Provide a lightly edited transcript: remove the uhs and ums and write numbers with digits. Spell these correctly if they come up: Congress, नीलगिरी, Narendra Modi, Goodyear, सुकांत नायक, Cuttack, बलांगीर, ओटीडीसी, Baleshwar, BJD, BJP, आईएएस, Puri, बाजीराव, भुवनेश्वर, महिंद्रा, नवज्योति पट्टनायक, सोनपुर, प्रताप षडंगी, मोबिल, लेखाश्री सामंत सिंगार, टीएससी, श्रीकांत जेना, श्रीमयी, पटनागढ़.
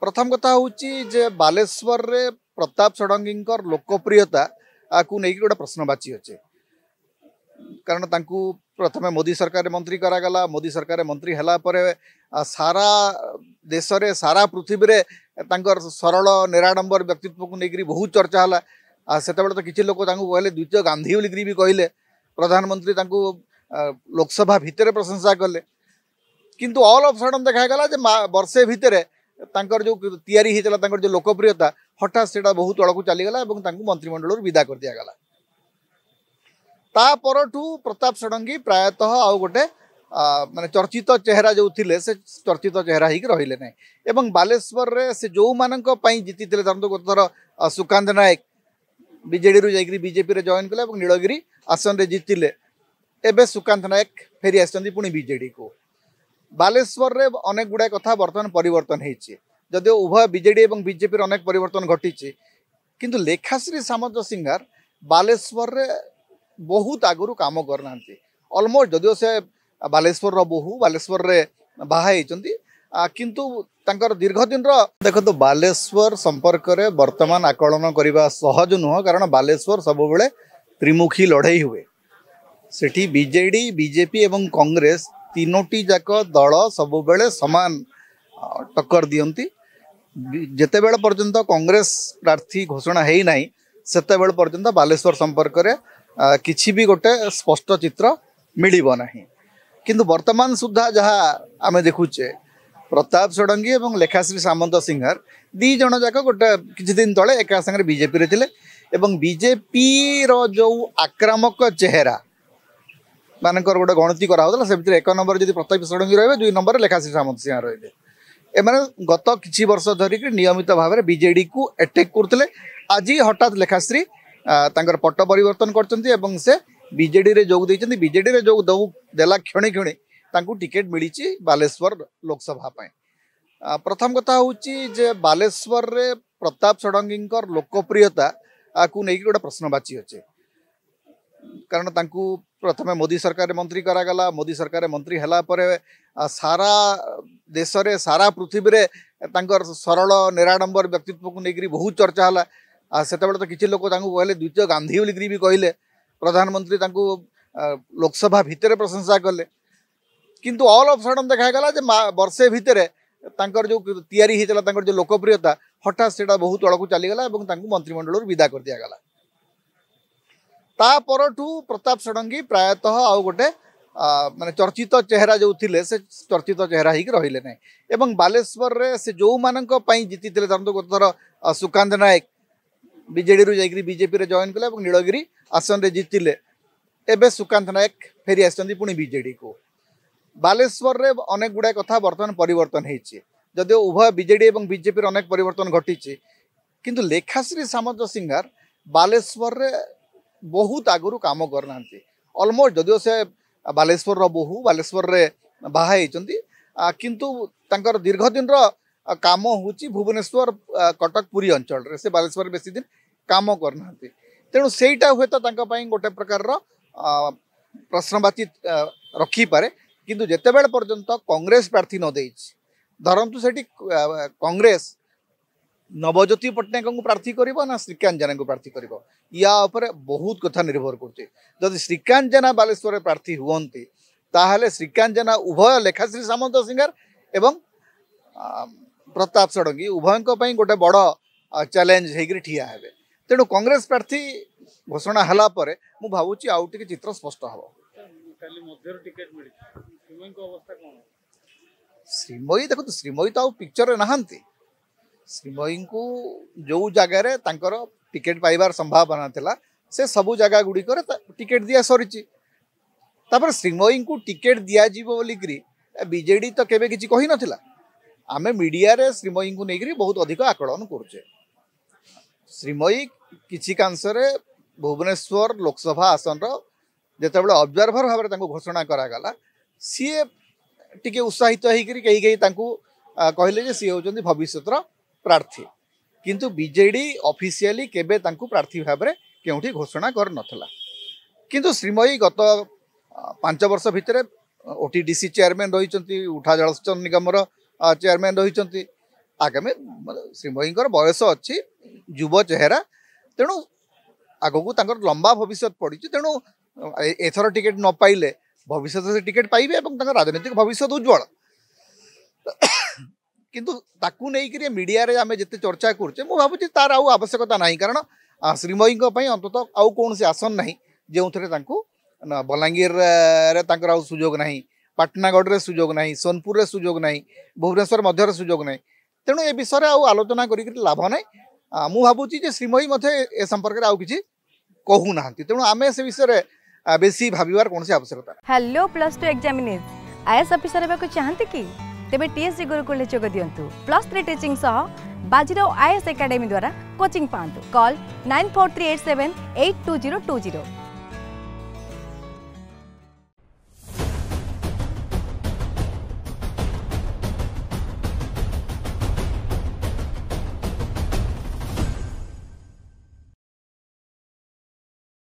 प्रथम कथा हूँ बालेश्वर रे प्रताप षडंगी लोकप्रियता को लेकिन गोटे प्रश्नवाची अच्छे कारण तांकू प्रथम मोदी सरकार मंत्री करागला। मोदी सरकार मंत्री हला परे सारा देश रे सारा पृथ्वी रे तांकर सरल निराडंबर व्यक्तित्व को लेकर बहुत चर्चा हला। से तो किसी लोक कहले द्वितीय गांधी बोलिकी भी कहले। प्रधानमंत्री तांकू लोकसभा भितर प्रशंसा कले किंतु ऑल ऑफ सडन देखागला जे वर्षे भितर तांकर जो तैयारी होता तांकर जो लोकप्रियता हठात से बहुत तौकू चलीगला और मंत्रिमंडल विदा कर दिगला। तापरठू प्रताप षडंगी प्रायतः आउ गोटे माने चर्चित चेहरा जो थिले से चर्चित चेहरा ही रहिले नै एवं बालेश्वर रे से जो मानक पई जीति थिले धरतो गोतर सुकांत नायक बीजेडी रु जाई बीजेपी रे जॉइन कले और नीलगिरी आसन रे जीतिले। एबे सुकांत नायक फेरी आसचंदी पुणी बीजेडी को। बालेश्वर रे अनेक गुडा कथा वर्तमान परिवर्तन हेछि जदियो उभय बीजेडी और बीजेपी रे अनेक परिवर्तन घटिछि किंतु लेखाश्री सामंतसिंगार बालेश्वर रे बहुत आगुरी कम करना अलमोस्ट जदिव से बालेश्वर रोहू बालेश्वर रे बाहाई किंतु तांकर दीर्घ दिन देखो तो बालेश्वर संपर्क रे वर्तमान आकलन करवा सहज नुह कारण बालेश्वर सब बेले त्रिमुखी लड़ाई हुए सेठी बीजेडी बीजेपी एवं कांग्रेस तीनोटी जाक दल सब बेले समान टक्कर दियंती। जेते बेले पर्यंत कांग्रेस प्रार्थी घोषणा है ना सेते बेले पर्यंत बालेश्वर संपर्क रे किसी भी गोटे स्पष्ट चित्र मिलिबो नाही किंतु वर्तमान सुधा जहाँ आम देखुचे प्रताप षडंगी और लेखाश्री सामंत सिंहार दी जन जाक गोटे किसी दिन तले एक संगे बीजेपी रे थिले एवं बीजेपी रो जो आक्रामक चेहरा मानकर गोटे गणती कराला से भितर एक नंबर जदि प्रताप षडंगी रहिबे दुई नंबर लेखाश्री सामंत सिंह रहिबे। एमाने गत किछि वर्ष धरिक नियमित भाव में बीजेडी को अटैक करते आज हठात लेखाश्री तांकर पट्ट परिवर्तन करचंती एवं से बीजेडी रे जोग देचंती। बीजेडी रे जोग देला क्षणे क्षणे तांकू टिकेट मिली बालेश्वर लोकसभा पाए। प्रथम कथा हूँ जे बालेश्वर रे प्रताप षडंगी लोकप्रियता को लेकिन गोटे प्रश्नवाची अच्छे कारण तांकू प्रथम मोदी सरकार मंत्री करागला। मोदी सरकार मंत्री हला परे सारा देश रे सारा पृथ्वी रे तांकर सरल निराडंबर व्यक्तित्व को लेकर बहुत चर्चा हला। से तो किसी लोक कहले द्वितीय गांधी बोलिकी भी कहले। प्रधानमंत्री लोकसभा भितर प्रशंसा कले किंतु ऑल ऑफ सडन देखागला जे वर्षे भितर तांकर जो तैयारी होता तांकर जो लोकप्रियता हठात से बहुत तौकू चलीगला और मंत्रिमंडल विदा कर दिगला। तापरठू प्रताप षडंगी प्रायतः आउ गोटे माने चर्चित चेहरा जो थिले से चर्चित चेहरा ही रहिले नै एवं बालेश्वर रे से जो मानक पई जीति थिले धरतो गोतर सुकांत नायक बीजेडी रु जाई बीजेपी रे जॉइन कले और नीलगिरी आसन रे जीतिले। एबे सुकांत नायक फेरी आसचंदी पुणी बीजेडी को। बालेश्वर रे अनेक गुडा कथा वर्तमान परिवर्तन हेछि जदिव उभय बीजेडी और बीजेपी रे अनेक परिवर्तन घटिछि किंतु लेखाश्री सामंत सिंगार बालेश्वर रे बहुत आगुरी कम करना अलमोस्ट जदिव से बालेश्वर रोहू बालेश्वर रे बाहाई किंतु तांकर दीर्घ दिन काम हूँ भुवनेश्वर कटक पुरी अंचल रे से बालेश्वर बेसी दिन काम करना तेणु सेटा हुए तो गोटे प्रकार प्रश्नवाची रखिपे किंतु जिते बड़े पर्यंत कांग्रेस प्रार्थी न दे धरतु से कांग्रेस नवज्योति पट्टनायक को प्रार्थी करिबो ना श्रीकांत जेना को प्रार्थी करिबो या ऊपर बहुत कथा निर्भर करते। जदि श्रीकांत जेना बालेश्वर प्रार्थी हुअन्ते ताहले श्रीकांत जेना उभय लेखाश्री सामंत सिंगार एवं प्रताप षडंगी उभयों पर गोटे बड़ चैलेंज होकर ठिया हे तेणु कांग्रेस प्रार्थी घोषणा हला परे मु भावुची आउ टिके चित्र स्पष्ट हबो। श्रीमयी देखो तो श्रीमयी तो पिक्चर रे नहंती श्रीमयी को जो जगार टिकेट पाइबार संभावना थिला से सबू जगह गुड़ी करे टिकेट दिया सरीची श्रीमयी को टिकेट दिया जीवो बोली करी बीजेडी तो केबे किछि कहि नथिला। आमे मीडिया रे श्रीमयी को लेकर बहुत अधिक आकलन करुचे। श्रीमयी किछि कांसरे भुवनेश्वर लोकसभा आसन रेतबे ऑब्जर्वर भाव में घोषणा करागला सीए टिके उत्साहित होकर कहीं कहीं कहले सी हूँ भविष्य प्रार्थी किंतु बीजेडी ऑफिशियली केबे प्रार्थी भाव में क्योंठी घोषणा कर नथला किंतु श्रीमयी गत 5 वर्ष भितर ओटीडीसी चेयरमैन रही उठा जलसेचन निगम चेयरमैन रही आगामी श्री मोदी बयस अच्छी युव चेहरा तेणु आगू लंबा भविष्य पड़ी तेणु एथर टिकेट न पाइले भविष्य से टिकेट पाइबे राजनीतिक भविष्य उज्जवल किंतु ताकू नहीं करिए मीडिया रे आमे जिते चर्चा करचे मु भाबुची तार आउ आवश्यकता नाही कारण श्री मोदी को पई अंतत आउ कोन से आसन नाही जेउ थरे तांकू बलांगीर रे तांकर आउ सुयोग नाही पटनागढ़ रे सुयोग नाही सोनपुर रे सुयोग नाही भुवनेश्वर मध्य रे सुयोग नाही तेनु ए विषय रे आउ आलोचना करी लाभ नाही मु भाबुची जे श्री मोदी मथे ए संपर्क रे आउ किछि कहू नाहंती तेनु आमे से विषय रे बेसी भाबिवार कोन से आवश्यकता। Hello plus 2 examinees आईएएस officer हेबाकू चाहंती कि तेबे टीएससी गुरुकुल जोग दियंतु प्लस 3 टीचिंग सह बाजीराव आईएएस एकेडमी द्वारा कोचिंग पांतु कॉल 9438782020।